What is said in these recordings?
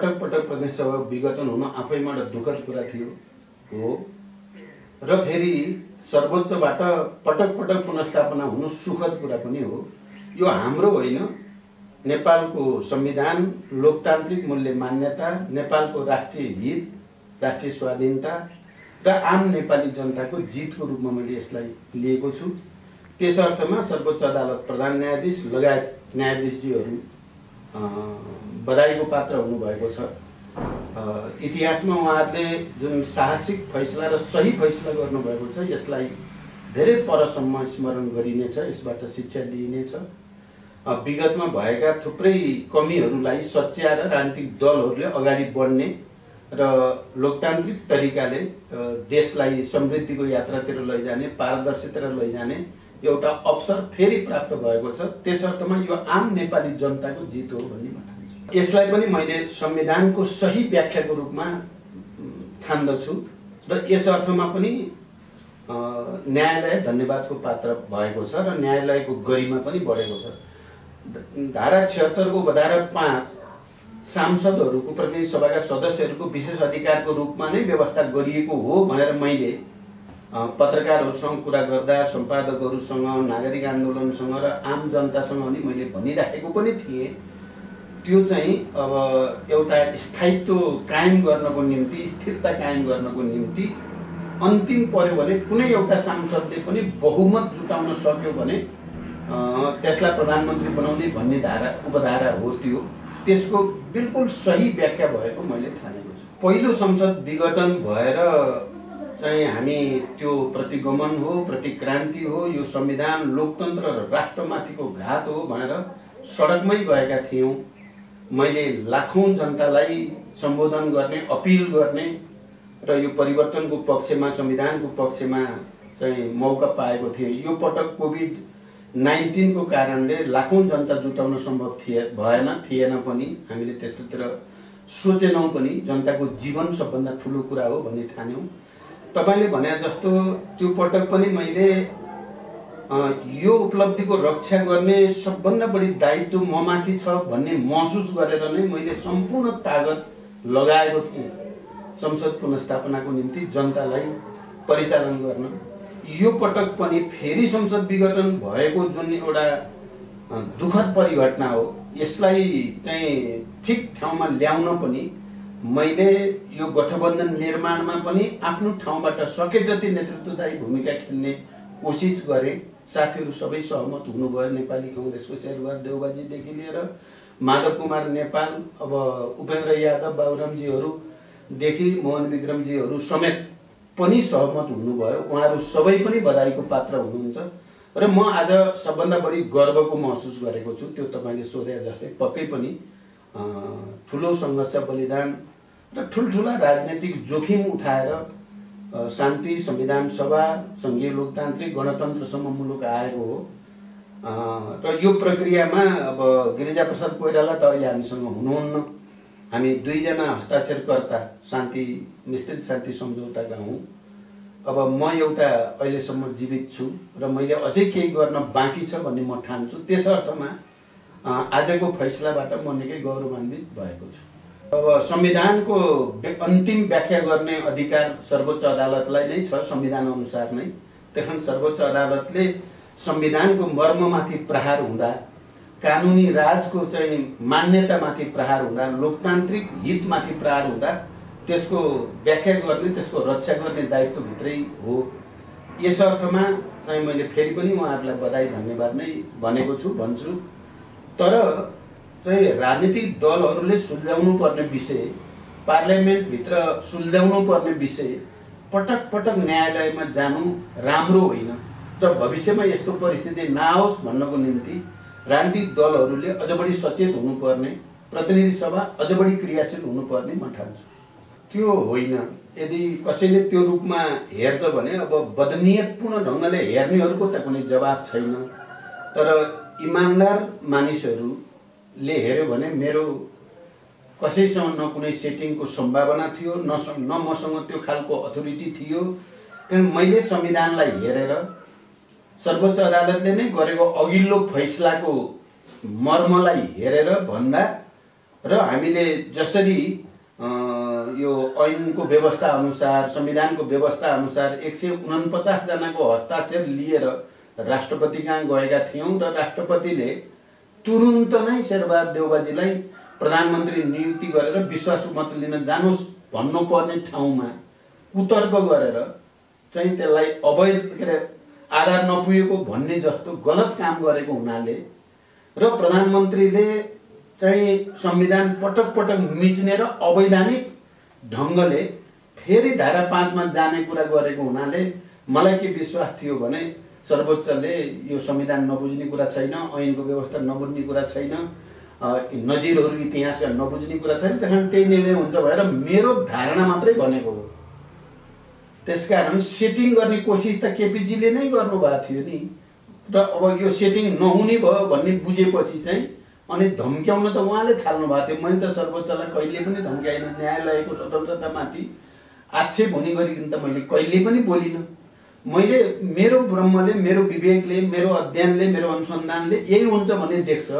पटक पटक प्रदेश सभा विघटन हुन आफैमा दुखद कुरा थियो हो र फेरि सर्वोच्चबाट पटक पटक पुनर्स्थापना हुनु सुखद कुरा पनि हो। यो हाम्रो होइन, नेपालको संविधान, लोकतान्त्रिक मूल्य मान्यता, नेपालको राष्ट्रिय हित, राष्ट्रिय स्वाधीनता र आम नेपाली जनताको जितको रूपमा मैले यसलाई लिएको छु। त्यसअर्थमा सर्वोच्च अदालत प्रधान न्यायाधीश लगायत न्यायाधीशजीहरु बधाईको पात्र हुनुभएको छ। इतिहासमा उहाँहरूले जुन साहसिक फैसला र सही फैसला गर्नुभएको छ यसलाई धेरै परसम्म स्मरण गरिनेछ, यसबाट शिक्षा लिइनेछ। विगतमा भएका थुप्रै कमीहरूलाई सच्याएर राजनीतिक दलहरूले अगाडि बढ्ने र लोकतान्त्रिक तरिकाले देशलाई समृद्धिको यात्रातिर लैजाने, पारदर्शिता लैजाने एउटा अवसर फेरि प्राप्त भएको छ। त्यसर्थमा यो आम नेपाली जनताको जित हो भन्ने म ठान्छु। यसलाई पनि मैले संविधानको सही व्याख्याको रूपमा ठान्दछु र यस अर्थमा पनि न्यायालय धन्यवादको पात्र भएको छ र न्यायालयको गरिमा पनि बढेको छ। धारा 76 को बधारा 5 सांसदहरुको प्रतिनिधि सभाका सदस्यहरुको विशेष अधिकारको रूपमा नै व्यवस्था गरिएको हो भनेर मैले पत्रकारहरुसँग कुरा गर्दा, सम्पादकहरुसँग, नागरिक आन्दोलनसँग र आम जनतासँग पनि मैले भनिराखेको पनि थिए। त्यो चाहिँ अब एउटा स्थायित्व कायम गर्नको निम्ति, स्थिरता कायम गर्नको निम्ति अन्तिम पर्यो भने कुनै एउटा सांसदले पनि बहुमत जुटाउन सक्यो भने त्यसलाई प्रधानमन्त्री बनाउने भन्ने धारा उपधारा हो। त्यो त्यसको बिल्कुल सही व्याख्या भएको मैले ठानेको छु। पहिलो संसद विघटन भएर चाहिँ हामी त्यो प्रतिगमन हो, प्रतिक्रान्ति हो, यो संविधान, लोकतन्त्र र राष्ट्रमाथिको घात हो भनेर सडकमै गएका थियौँ। मैले लाखौँ जनतालाई सम्बोधन गर्ने, अपिल गर्ने र यो परिवर्तनको पक्षमा, संविधानको पक्षमा चाहिँ मौका पाएको थिएँ। यो पटक कोभिड-19 को कारणले लाखौँ जनता जुटाउन सम्भव थिएन पनि, हामीले त्यस्तोतिर सोचेनौँ पनि। जनताको जीवन सबभन्दा ठुलो कुरा हो भन्ने ठान्यौँ। तपाईले भने जस्तो त्यो पटक पनि मैले यो उपलब्धिको रक्षा गर्ने सबभन्दा बढी दायित्व ममाथि छ भन्ने महसुस गरेर नै मैले सम्पूर्ण तागत लगाएको थिएँ संसद पुनर्स्थापनाको निम्ति, जनतालाई परिचालन गर्न। यो पटक पनि फेरि संसद विघटन भएको जुन एउटा दुखद परिघटना हो यसलाई चाहिँ ठिक ठाउँमा ल्याउन पनि मैले यो गठबन्धन निर्माणमा पनि आफ्नो ठाउँबाट सके जति नेतृत्वदायी भूमिका खेल्ने कोसिस गरे। साथीहरू सबै सहमत हुनुभयो, नेपाली कांग्रेसको चेयरम्यान देउवाजीदेखि लिएर माधव कुमार नेपाल, अब उपेन्द्र यादव बाबुरामजीहरूदेखि मोहन विक्रमजीहरू समेत पनि सहमत हुनुभयो। उहाँहरू सबै पनि बधाईको पात्र हुनुहुन्छ र म आज सबभन्दा बढी गर्वको महसुस गरेको छु। त्यो तपाईले सोधे जस्तै पक्कै पनि ठुलो संघर्ष, बलिदान र ठुलठुला राजनीतिक जोखिम उठाएर शान्ति, संविधान सभा, संघीय लोकतान्त्रिक गणतन्त्रसम्म मुलुक आएको हो र यो प्रक्रियामा अब गिरिजाप्रसाद कोइराला त अहिले हामीसँग हुनुहुन्न। हामी दुईजना हस्ताक्षरकर्ता शान्ति, मिश्रित शान्ति सम्झौताका हौं। अब म एउटा अहिलेसम्म जीवित छु र मैले अझै केही गर्न बाँकी छ भन्ने म ठान्छु। त्यसर्थमा आजको फैसलाबाट म निकै गौरवान्वित भएको छु। अब संविधानको अन्तिम व्याख्या गर्ने अधिकार सर्वोच्च अदालतलाई नै छ, संविधान अनुसार नै। त्यसैले सर्वोच्च अदालतले संविधानको मर्ममाथि प्रहार हुँदा, कानुनी राजको चाहिँ मान्यतामाथि प्रहार हुँदा, लोकतान्त्रिक हितमाथि प्रहार हुँदा त्यसको व्याख्या गर्ने, त्यसको रक्षा गर्ने दायित्व भित्रै हो। यस अर्थमा चाहिँ मैले फेरि पनि उहाँहरूलाई बधाई धन्यवाद नै भनेको छु, भन्छु। तर चाहिँ राजनीतिक दलहरूले सुल्झाउनु पर्ने विषय, पार्लियामेन्ट भित्र सुल्झाउनु पर्ने विषय पटक पटक न्यायालयमा जानु राम्रो होइन र भविष्यमा यस्तो परिस्थिति नआओस् भन्नको निम्ति राजनीतिक दलहरूले अझ बढी सचेत हुनुपर्ने, प्रतिनिधि सभा अझ बढी क्रियाशील हुनुपर्ने म ठान्छु। त्यो होइन, यदि कसैले त्यो रूपमा हेर्छ भने अब बदनियतपूर्ण ढङ्गले हेर्नेहरूको त कुनै जवाब छैन। तर इमानदार मानिसहरूले हेर्यो भने मेरो कसैसँग न कुनै सेटिङको सम्भावना थियो, न मसँग त्यो खालको अथोरिटी थियो। मैले संविधानलाई हेरेर सर्वोच्च अदालतले नै गरेको अघिल्लो फैसलाको मर्मलाई हेरेर भन्दा र हामीले जसरी यो ऐन को व्यवस्था अनुसार संविधान को व्यवस्था अनुसार 149 जना को हस्ताक्षर लिएर राष्ट्रपति कहाँ गएका थियौं र राष्ट्रपतिले तुरुन्त नै शेरबहादुर देउवाजीलाई प्रधानमन्त्री नियुक्ति गरेर विश्वासु मत लिन जानुस् भन्नु पर्ने ठाउँमा कुतर्क गरेर चाहिँ त्यसलाई अवैध के आधार नपुगेको भन्ने जस्तो गलत काम गरेको हुनाले र प्रधानमन्त्रीले चाहिँ संविधान पटक पटक मिच्ने र अवैधानिक ढंगले फेरि धारा 5 मा जाने कुरा गरेको हुनाले मलाई के विश्वास थियो भने सर्वोच्चले यो संविधान नबुझ्ने कुरा छैन, ऐनको व्यवस्था नबुझ्ने कुरा छैन, नजिरहरु इतिहासका नबुझ्ने कुरा छैन, त्यसकारण त्यही निर्णय हुन्छ भनेर मेरो धारणा मात्रै बनेको हो। त्यसकारण सेटिङ गर्ने कोशिश त केपीजीले नै गर्नुभएको थियो नि, र अब यो सेटिङ नहुने भयो भन्ने बुझेपछि चाहिँ अनि धम्क्याउन त उहाँले थाल्नु भएको थियो। मैले त सर्वोच्चलाई कहिले पनि धम्क्याइन, न्यायालयको स्वतन्त्रतामाथि आक्षेप हुने गरिकन त मैले कहिले पनि बोलिनँ। मैले मेरो ब्रह्मले, मेरो विवेकले, मेरो अध्ययनले, मेरो अनुसन्धानले यही हुन्छ भन्ने देख्छ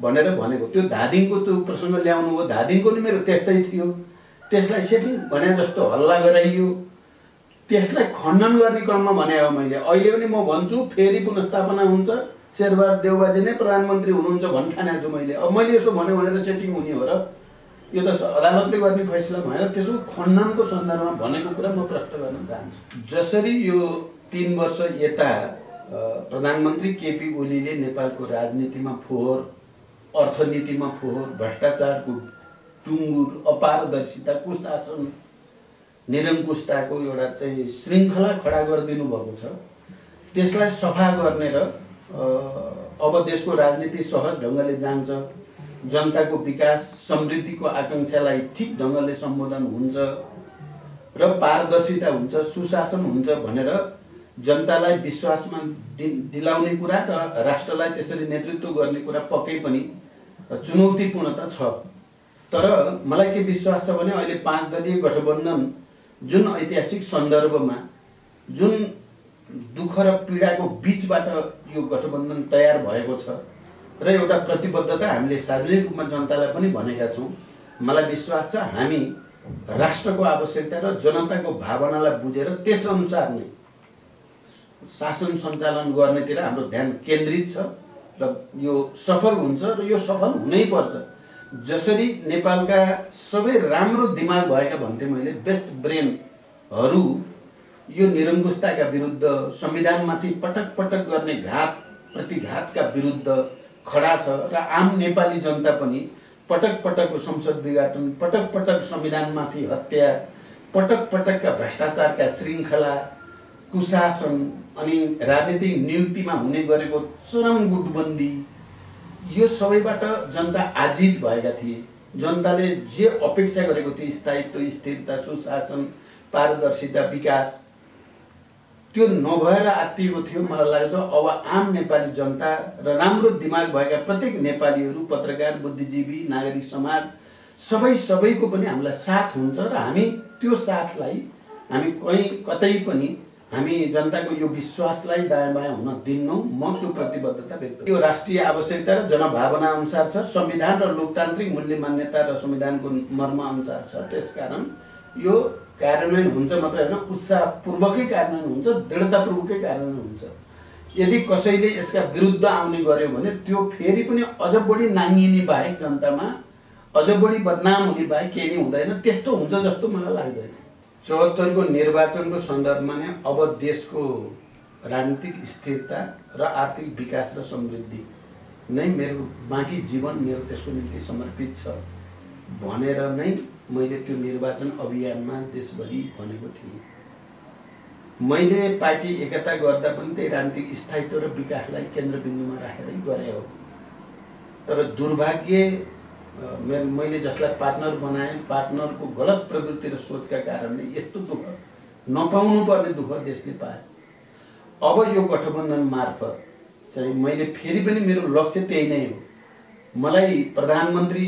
भनेर भनेको। त्यो धादिङको त्यो प्रसङ्ग ल्याउनु हो, धादिङको नि मेरो त्यस्तै थियो। त्यसलाई सेटिङ भने जस्तो हल्ला गराइयो, त्यसलाई खण्डन गर्ने क्रममा भने हो मैले। अहिले पनि म भन्छु फेरि पुनर्स्थापना हुन्छ, शेरबहादुर देउवाजी नै प्रधानमन्त्री हुनुहुन्छ भन्न ठानेको छु मैले। अब मैले यसो भने भनेर सेटिङ हुने हो र? यो त अदालतले गर्ने फैसला भएन। त्यसको खण्डनको सन्दर्भमा भनेको कुरा म प्रष्ट गर्न चाहन्छु। जसरी यो 3 वर्ष यता प्रधानमन्त्री केपी ओलीले नेपालको राजनीतिमा फोहोर, अर्थनीतिमा फोहोर, भ्रष्टाचारको टुङ्गुर, अपारदर्शिताको शासन, निरङ्कुशताको एउटा चाहिँ श्रृंखला खडा गरिदिनु भएको छ। त्यसलाई सफा गर्ने र अब देशको राजनीति सहज ढंगले जान्छ, जनताको विकास समृद्धिको आकांक्षालाई ठीक ढंगले सम्बोधन हुन्छ र पारदर्शिता हुन्छ, सुशासन हुन्छ भनेर जनतालाई विश्वासमा दिलाउने कुरा र राष्ट्रलाई त्यसरी नेतृत्व गर्ने कुरा पक्कै पनि चुनौतीपूर्ण त छ। तर मलाई के विश्वास छ भने अहिले 5 दलीय गठबन्धन जुन ऐतिहासिक सन्दर्भमा जुन दुःख र पीडाको बीचबाट यो गठबन्धन तयार भएको छ र एउटा प्रतिबद्धता हामीले सार्वजनिक रूपमा जनतालाई पनि भनेका छौं। मलाई विश्वास छ हामी राष्ट्रको आवश्यकता र जनताको भावनालाई बुझेर त्यस अनुसार नै शासन सञ्चालन गर्नेतिर हाम्रो ध्यान केन्द्रित छ र यो सफल हुन्छ र यो सफल हुनै पर्छ। जसरी नेपालका सबै राम्रो दिमाग भएका भन्थे मैले, बेस्ट ब्रेनहरू यो निरङ्कुशताका विरुद्ध, संविधानमाथि पटक पटक गर्ने घात प्रतिघातका विरुद्ध खडा छ र आम नेपाली जनता पनि पटक पटकको संसद विघटन, पटक पटक संविधानमाथि हत्या, पटक पटकका भ्रष्टाचारका श्रृंखला, कुशासन अनि राजनीतिक नियुक्तिमा हुने गरेको चरम गुटबन्दी, यो सबैबाट जनता आजित भएका थिए। जनताले जे अपेक्षा गरेको थियो स्थायित्व, स्थिरता, सुशासन, पारदर्शिता, विकास, त्यो नभएर आत्तिएको थियो। मलाई लाग्छ अब आम नेपाली जनता र राम्रो दिमाग भएका प्रत्येक नेपालीहरू, पत्रकार, बुद्धिजीवी, नागरिक समाज सबैको पनि हामीलाई साथ हुन्छ र हामी त्यो साथलाई हामी कहीँ कतै पनि हामी जनताको यो विश्वासलाई दायाँ-बायाँ हुन दिन्नौ। म त्यो प्रतिबद्धता व्यक्त गर्छु। यो राष्ट्रिय आवश्यकता र जनभावना अनुसार छ, संविधान र लोकतान्त्रिक मूल्य मान्यता र संविधानको मर्म अनुसार छ। त्यसकारण यो कार्यान्वयन हुन्छ मात्रै हैन, उत्साहपूर्वकै कार्यान्वयन हुन्छ, दृढतापूर्वकै कार्यान्वयन हुन्छ। यदि कसैले यसका विरुद्ध आउने गर्यो भने त्यो फेरि पनि अझ बढी नाङ्गिने बाहेक, जनतामा अझ बढी बदनाम हुने बाहेक केही नै हुँदैन। त्यस्तो हुन्छ जस्तो मलाई लाग्दैन। 74 को निर्वाचन को संदर्भ में अब देश को राजनीतिक स्थिरता र आर्थिक विकास र समृद्धि नै मेरो बाँकी जीवन मेरो त्यसको निम्ति समर्पित छ भनेर नै मैले त्यो निर्वाचन अभियानमा देशभरि भनेको थिएँ। मैले पार्टी एकता गर्दा पनि त्यही राजनीतिक स्थायित्व र विकासलाई केन्द्रबिन्दुमा राखेरै गरे हो। तर दुर्भाग्य मैले जसलाई पार्टनर बनाएँ, पार्टनरको गलत प्रवृत्ति र सोचका कारणले यस्तो दुःख नपाउनुपर्ने दुःख देशले पायो। अब यो गठबन्धन मार्फत चाहिँ मैले फेरि पनि मेरो लक्ष्य त्यही नै हो। मलाई प्रधानमन्त्री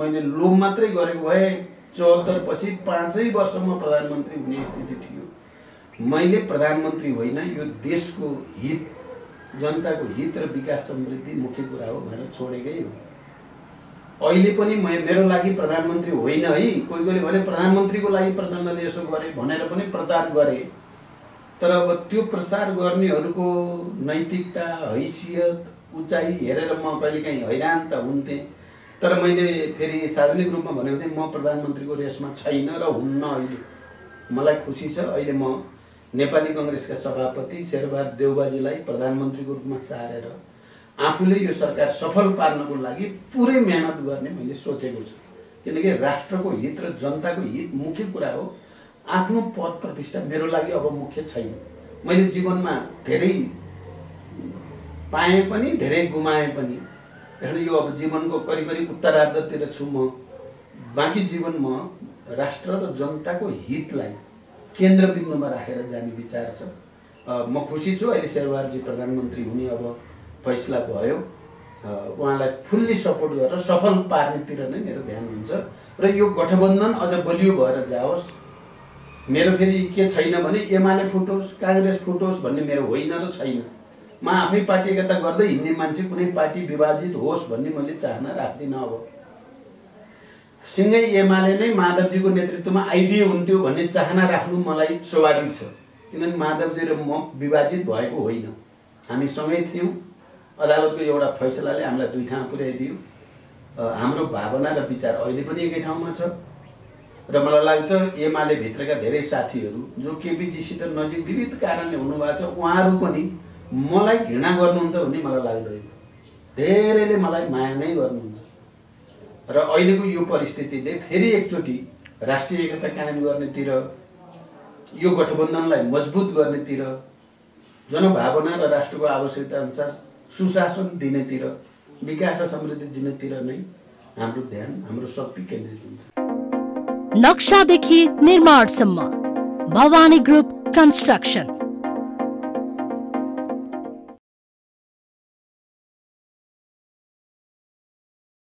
मैले लोभ मात्रै गरेको भए 74 पछि 5 वर्षमा प्रधानमन्त्री हुने स्थिति थियो। मैले प्रधानमन्त्री होइन, यो देशको हित, जनताको हित र विकास समृद्धि मुख्य कुरा हो भनेर छोडेकै हो। अहिले पनि मेरो लागि प्रधानमन्त्री होइन है। कोही कोहीले भने प्रधानमन्त्रीको लागि प्रचण्डले यसो गरे भनेर पनि प्रचार गरे, तर अब त्यो प्रचार गर्नेहरुको नैतिकता हैसियत उचाइ हेरेर म कहिलेकाहीँ हैरान त हुन्थे। तर मैले फेरि सार्वजनिक रूपमा भनेको थिएँ म प्रधानमन्त्रीको रेसमा छैन र हुन्न। अहिले मलाई खुसी छ, अहिले म नेपाली कांग्रेसका सभापति शेरबहादुर देउवाजीलाई प्रधानमन्त्रीको रूपमा सारेर आफूले यो सरकार सफल पार्नको लागि पूरै मेहनत गर्ने मैले सोचेको छु। किनकि राष्ट्रको हित र जनताको हित मुख्य कुरा हो। आफ्नो पद प्रतिष्ठा मेरो लागि अब मुख्य छैन। मैले जीवनमा धेरै पाएँ पनि धेरै गुमाएँ पनि। त्यसैले यो अब जीवनको करिब करिब उत्तरार्धतिर छु म। बाँकी जीवन म राष्ट्र र जनताको हितलाई केन्द्रबिन्दुमा राखेर जाने विचार छ। म खुसी छु अहिले शेरबहादुरजी प्रधानमन्त्री हुने अब फैसला भयो। उहाँलाई फुल्ली सपोर्ट गरेर सफल पार्नेतिर नै मेरो ध्यान हुन्छ र यो गठबन्धन अझ बलियो भएर जाओस्। मेरो फेरि के छैन भने एमाले फुटोस् कांग्रेस फुटोस् भन्ने मेरो होइन र छैन। म आफै पार्टी एकता गर्दै हिँड्ने मान्छे, कुनै पार्टी विभाजित होस् भन्ने मैले चाहना राख्दिनँ। अब सँगै एमाले नै माधवजीको नेतृत्वमा आइदिए हुन्थ्यो भन्ने चाहना राख्नु मलाई स्वाभाविक छ। किनभने माधवजी र म विभाजित भएको होइन, हामी सँगै थियौँ। अदालतको एउटा फैसलाले हामीलाई दुई ठाउँ पुर्याइदियो। हाम्रो भावना र विचार अहिले पनि एकै ठाउँमा छ र मलाई लाग्छ एमाले भित्रका धेरै साथीहरू जो केपीजीसित नजिक विविध कारणले हुनुभएको छ, उहाँहरू पनि मलाई घृणा गर्नुहुन्छ भन्ने मलाई लाग्दैन। धेरैले मलाई माया नै गर्नुहुन्छ र अहिलेको यो परिस्थितिले फेरि एकचोटि राष्ट्रिय एकता कायम गर्नेतिर, यो गठबन्धनलाई मजबुत गर्नेतिर, जनभावना र राष्ट्रको आवश्यकता अनुसार सुशासन दिनेतिर, विकास र समृद्धि दिनेतिर नै हाम्रो ध्यान हाम्रो शक्ति केन्द्रित हुन्छ। नक्सादेखि निर्माणसम्म भवानी ग्रुप कन्स्ट्रक्सन।